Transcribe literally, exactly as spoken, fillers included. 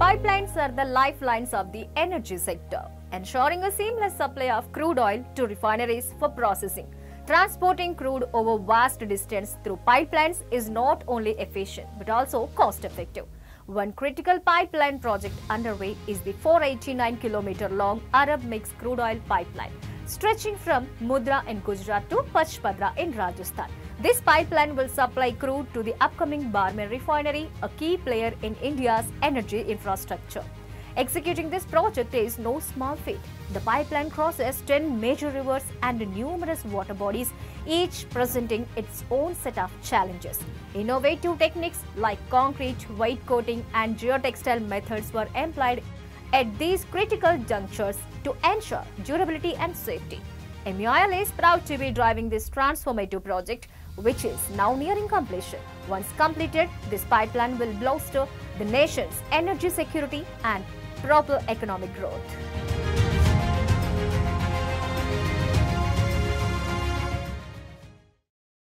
Pipelines are the lifelines of the energy sector, ensuring a seamless supply of crude oil to refineries for processing. Transporting crude over vast distance through pipelines is not only efficient but also cost-effective. One critical pipeline project underway is the four hundred eighty-nine kilometer long Arab Mixed Crude Oil Pipeline, stretching from Mudra in Gujarat to Pachpadra in Rajasthan. This pipeline will supply crude to the upcoming Barmer Refinery, a key player in India's energy infrastructure. Executing this project is no small feat. The pipeline crosses ten major rivers and numerous water bodies, each presenting its own set of challenges. Innovative techniques like concrete, weight coating and geotextile methods were employed at these critical junctures to ensure durability and safety. M U I L is proud to be driving this transformative project, which is now nearing completion. Once completed, this pipeline will bolster the nation's energy security and proper economic growth.